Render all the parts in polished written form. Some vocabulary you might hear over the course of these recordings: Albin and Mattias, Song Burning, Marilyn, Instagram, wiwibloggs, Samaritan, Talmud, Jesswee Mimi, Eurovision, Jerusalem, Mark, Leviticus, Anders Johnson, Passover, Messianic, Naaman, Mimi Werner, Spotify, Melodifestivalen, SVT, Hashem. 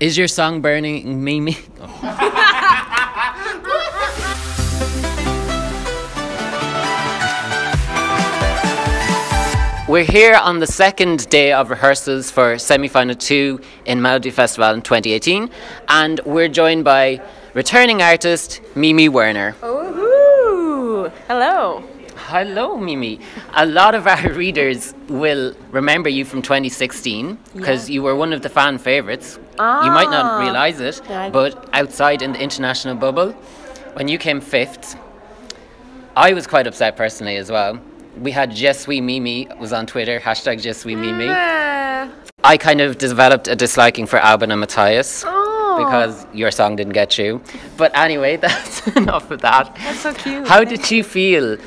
Is your song burning, Mimi? Oh. We're here on the second day of rehearsals for semi-final 2 in Melodifestivalen 2018, and we're joined by returning artist Mimi Werner. Oh, hello. Hello, Mimi. A lot of our readers will remember you from 2016 because you were one of the fan favorites. You might not realize it, but outside in the international bubble, when you came 5th, I was quite upset personally as well. We had Jesswee Mimi was on Twitter, hashtag Jesswee Mimi. I kind of developed a disliking for Albin and Mattias. Because your song didn't get you. But anyway, that's enough of that. That's so cute. How did you feel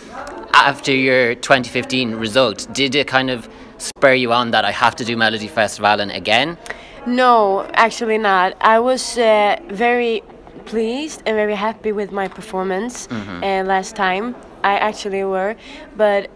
after your 2015 result? Did it kind of spur you on that I have to do Melodifestivalen again? No, actually not. I was very pleased and very happy with my performance last time. I actually were. But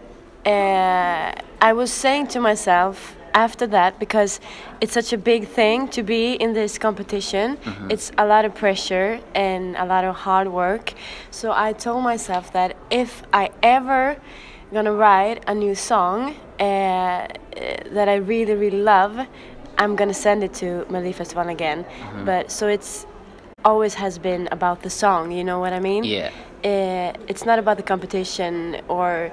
I was saying to myself after that, because it's such a big thing to be in this competition, it's a lot of pressure and a lot of hard work. So I told myself that if I ever gonna write a new song that I really, really love, I'm gonna send it to Melodifestivalen again. But so it's always has been about the song, you know what I mean? Yeah. It's not about the competition or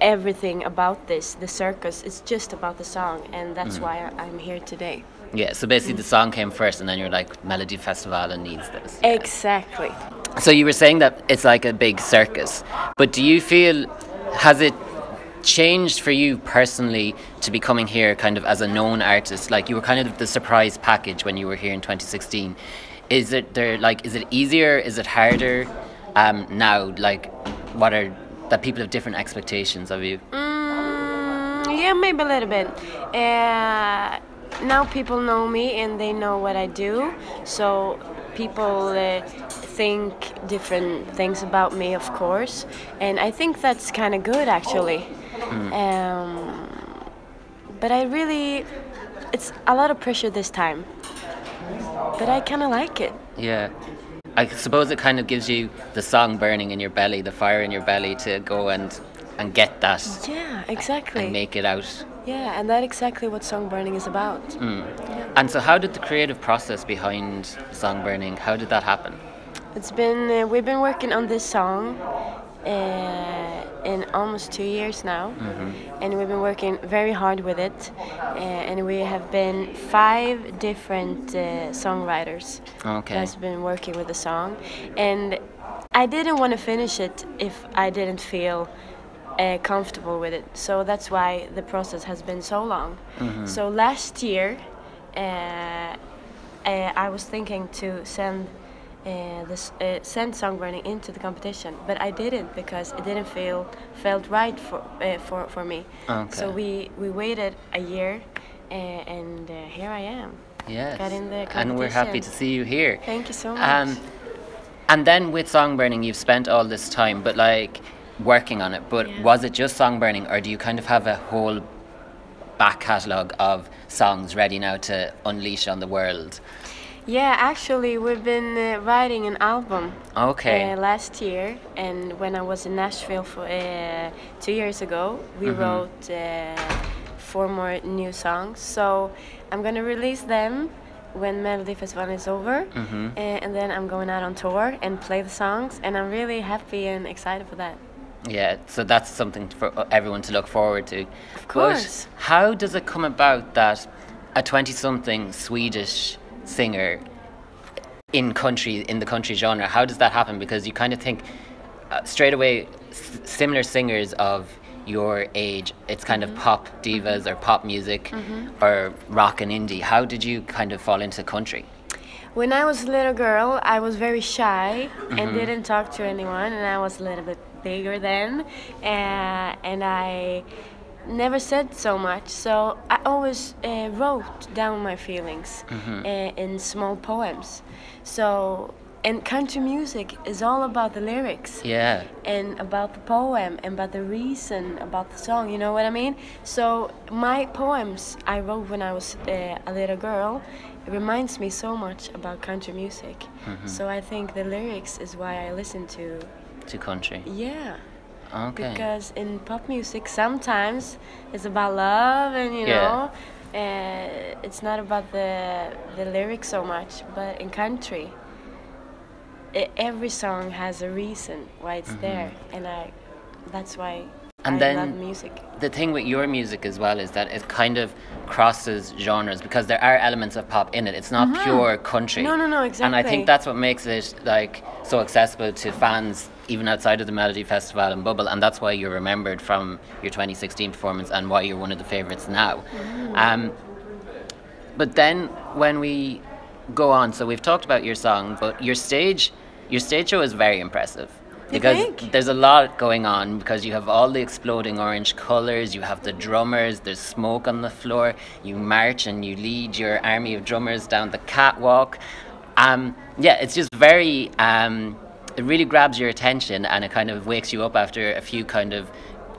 everything about this, the circus, it's just about the song, and that's why I'm here today. Yeah, so basically the song came first, and then you're like, Melodifestivalen needs this. Yeah. Exactly. So you were saying that it's like a big circus, but do you feel, has it changed for you personally to be coming here kind of as a known artist? Like you were kind of the surprise package when you were here in 2016. Is it easier, is it harder now? Like, what are that people have different expectations of you? Yeah, maybe a little bit. Now people know me and they know what I do, so people think different things about me, of course, and I think that's kind of good, actually. But I really, it's a lot of pressure this time, but I kind of like it. Yeah. I suppose it kind of gives you the song burning in your belly, the fire in your belly to go and get that. Yeah, exactly. And make it out. Yeah, and that's exactly what Song Burning is about. Yeah. And so how did the creative process behind Song Burning, how did that happen? It's been, we've been working on this song in almost 2 years now. And we've been working very hard with it. And we have been 5 different songwriters that's been working with the song. And I didn't want to finish it if I didn't feel comfortable with it. So that's why the process has been so long. So last year, I was thinking to send Song Burning into the competition, but I didn't because it didn't felt right for me. So we waited a year, and here I am. Yes. Got in the competition. And we're happy to see you here. Thank you so much. And then with Song Burning, you've spent all this time, but like working on it. But was it just Song Burning, or do you kind of have a whole back catalogue of songs ready now to unleash on the world? Yeah, actually, we've been writing an album last year, and when I was in Nashville for 2 years ago, we wrote 4 more new songs. So I'm gonna release them when Melodifestivalen is over, and then I'm going out on tour and play the songs, and I'm really happy and excited for that. Yeah, so that's something for everyone to look forward to. Of course. But how does it come about that a 20-something Swedish singer in the country genre, how does that happen? Because you kind of think straight away similar singers of your age, it's kind of pop divas or pop music or rock and indie. How did you kind of fall into country? When I was a little girl, I was very shy and didn't talk to anyone, and I was a little bit bigger then, and I never said so much, so I always wrote down my feelings in small poems. So, and country music is all about the lyrics, and about the poem, and about the reason, about the song, you know what I mean? So my poems I wrote when I was a little girl, reminds me so much about country music. Mm-hmm. So I think the lyrics is why I listen to country. Yeah. Okay. Because in pop music sometimes it's about love and you know, it's not about the lyrics so much. But in country, every song has a reason why it's there, and that's why. And then music. The thing with your music as well is that it kind of crosses genres because there are elements of pop in it. It's not pure country. No, exactly. And I think that's what makes it like so accessible to fans even outside of the Melody Festival and Bubble, and that's why you're remembered from your 2016 performance and why you're one of the favourites now. But then when we go on, so we've talked about your song, but your stage show is very impressive. Because there's a lot going on, because you have all the exploding orange colours, you have the drummers, there's smoke on the floor, you march and you lead your army of drummers down the catwalk. Yeah, it's just very, it really grabs your attention and it kind of wakes you up after a few kind of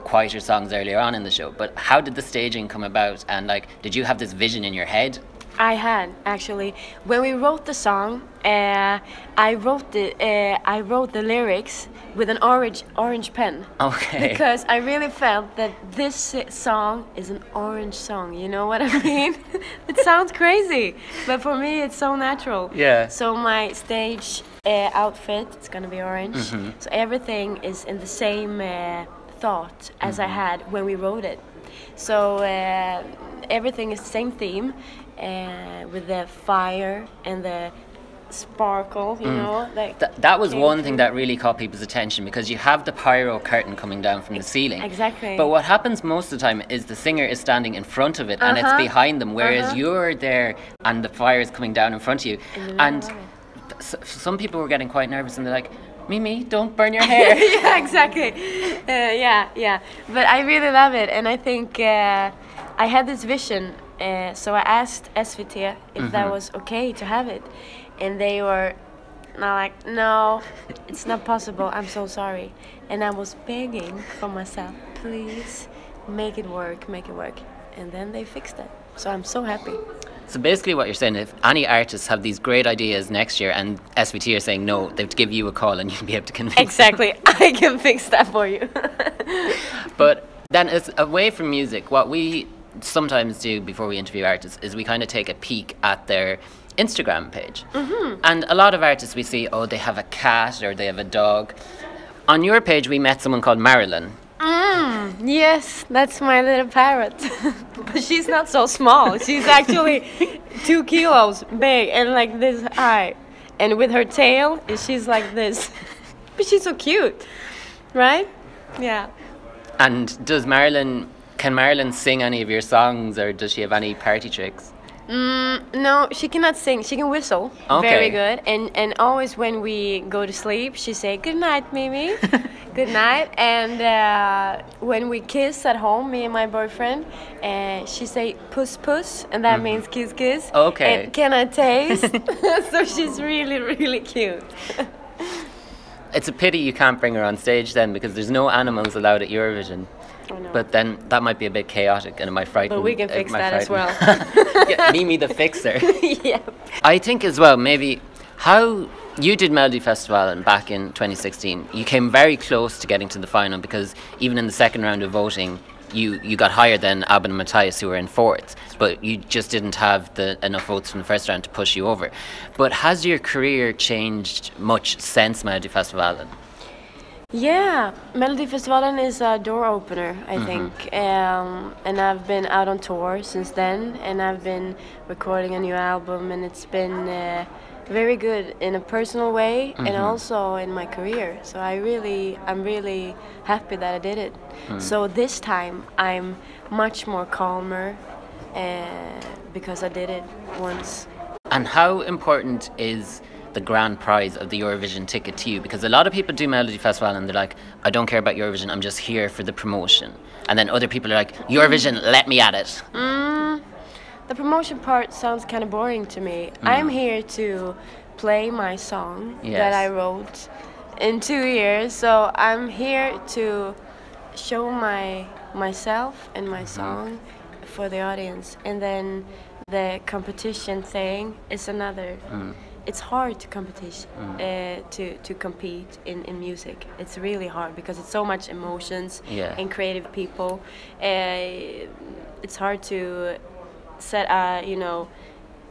quieter songs earlier on in the show. But how did the staging come about, and like, did you have this vision in your head? I had, actually. When we wrote the song, I wrote the lyrics with an orange pen. Okay. Because I really felt that this song is an orange song. You know what I mean? It sounds crazy, but for me it's so natural. Yeah. So my stage outfit is gonna be orange. So everything is in the same thought as I had when we wrote it. So everything is the same theme. With the fire and the sparkle, you know, like that was one thing that really caught people's attention, because you have the pyro curtain coming down from the ceiling. Exactly. But what happens most of the time is the singer is standing in front of it and it's behind them, whereas you're there and the fire is coming down in front of you. And some people were getting quite nervous and they're like, "Mimi, don't burn your hair." Yeah, exactly. Yeah. But I really love it, and I think I had this vision. So I asked SVT if that was okay to have it, and they were not like, "No, it's not possible, I'm so sorry." And I was begging for myself, "Please, make it work. And then they fixed it, so I'm so happy. So basically what you're saying, if any artists have these great ideas next year and SVT are saying no, they have to give you a call and you'll be able to convince them. I can fix that for you. But then it's away from music, what we sometimes do before we interview artists is we kind of take a peek at their Instagram page, and a lot of artists we see, oh, they have a cat or they have a dog. On your page we met someone called Marilyn. Yes, that's my little parrot. But she's not so small, she's actually 2 kilos big and like this high, and with her tail she's like this. But she's so cute, right? Yeah. And can Marilyn sing any of your songs, or does she have any party tricks? No, she cannot sing. She can whistle very good, and always when we go to sleep, she say, "Good night, Mimi." Good night. And when we kiss at home, me and my boyfriend, she say, "Puss, puss," and that means kiss, kiss. Okay. And "Can I taste?" So she's really, really cute. It's a pity you can't bring her on stage then, because there's no animals allowed at Eurovision. Oh, no. But then that might be a bit chaotic and it might frighten. But we can fix that as well. Yeah, Mimi the fixer. Yeah. I think as well, maybe how you did Melodifestivalen back in 2016. You came very close to getting to the final, because even in the second round of voting, you got higher than Albin and Mattias, who were in 4th, but you just didn't have enough votes from the first round to push you over. But has your career changed much since Melodifestivalen? Yeah, Melodifestivalen is a door opener, I think, and I've been out on tour since then, and I've been recording a new album, and it's been very good in a personal way and also in my career. So I'm really happy that I did it. So this time I'm much more calmer because I did it once. And how important is the grand prize of the Eurovision ticket to you? Because a lot of people do Melodifestivalen and they're like, "I don't care about Eurovision, I'm just here for the promotion." And then other people are like, "Eurovision, let me at it." The promotion part sounds kind of boring to me. I'm here to play my song that I wrote in 2 years, so I'm here to show myself and my song for the audience, and then The competition thing is another. It's hard to compete in music. It's really hard because it's so much emotions and creative people. It's hard to set you know,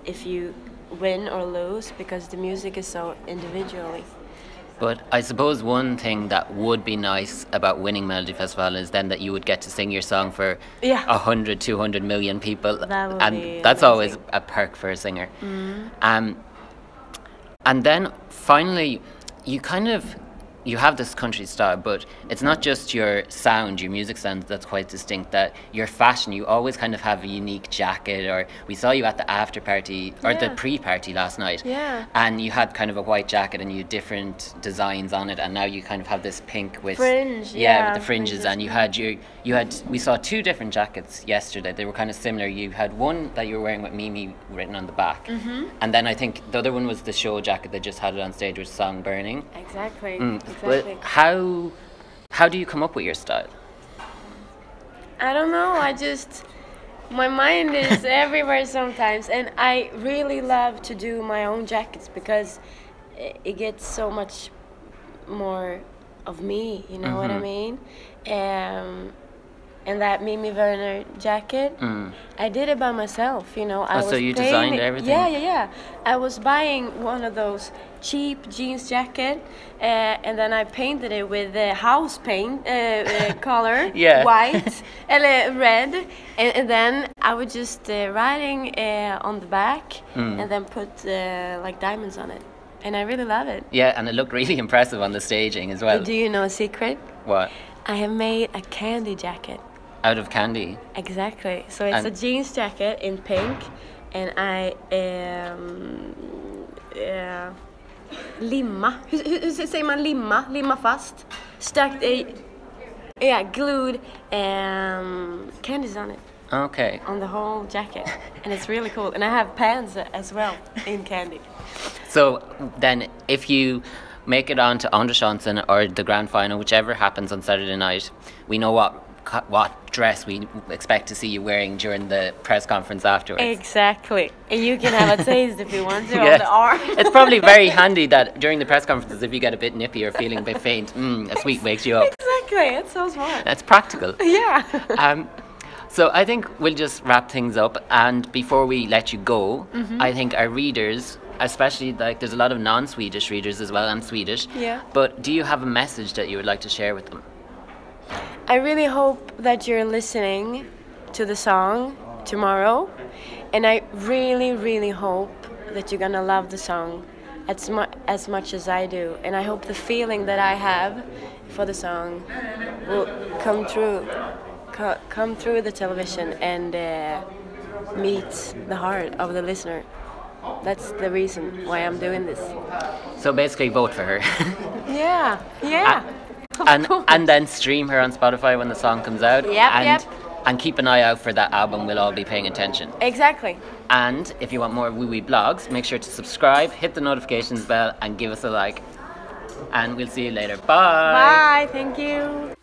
if you win or lose, because the music is so individually. But I suppose one thing that would be nice about winning Melodifestivalen is then that you would get to sing your song for 100, 200 million people. That's amazing. Always a perk for a singer. And then finally, you kind of, you have this country style, but it's not just your sound, your music sound that's quite distinct, that your fashion, you always kind of have a unique jacket, or we saw you at the after party, or the pre-party last night, and you had kind of a white jacket and you had different designs on it, and now you kind of have this pink with fringe, with the fringes, and you had your, we saw two different jackets yesterday, they were kind of similar. You had one that you were wearing with Mimi written on the back, and then I think the other one was the show jacket that just had it on stage with Song Burning. Exactly. But how do you come up with your style? I don't know, I just, my mind is everywhere sometimes, and I really love to do my own jackets because it gets so much more of me, you know what I mean? And that Mimi Werner jacket, I did it by myself, you know. So you designed everything? Yeah. I was buying one of those cheap jeans jacket, and then I painted it with house paint color, white and red, and then I was just writing on the back, and then put like diamonds on it. And I really love it. Yeah, and it looked really impressive on the staging as well. Do you know a secret? What? I have made a candy jacket. Out of candy? Exactly. So it's a jeans jacket in pink, and I limma. Hur säger man limma? Limma fast. Stuck glued candies on it. Okay. On the whole jacket, and it's really cool. And I have pants as well in candy. So then, if you make it on to Anders Johnson or the grand final, whichever happens on Saturday night, we know what dress we expect to see you wearing during the press conference afterwards. Exactly. And you can have a taste if you want to on the arm. It's probably very handy that during the press conferences, if you get a bit nippy or feeling a bit faint, a sweet wakes you up. Exactly. It's so smart. That's practical. Yeah. So I think we'll just wrap things up. And before we let you go, I think our readers, especially, like, there's a lot of non-Swedish readers as well, and Swedish. Yeah. But do you have a message that you would like to share with them? I really hope that you're listening to the song tomorrow, and I really, really hope that you're gonna love the song as much as I do, and I hope the feeling that I have for the song will come through the television and meet the heart of the listener. That's the reason why I'm doing this. So basically vote for her. And then stream her on Spotify when the song comes out. And keep an eye out for that album. We'll all be paying attention. Exactly. And if you want more wiwibloggs, make sure to subscribe, hit the notifications bell, and give us a like. And we'll see you later. Bye. Bye. Thank you.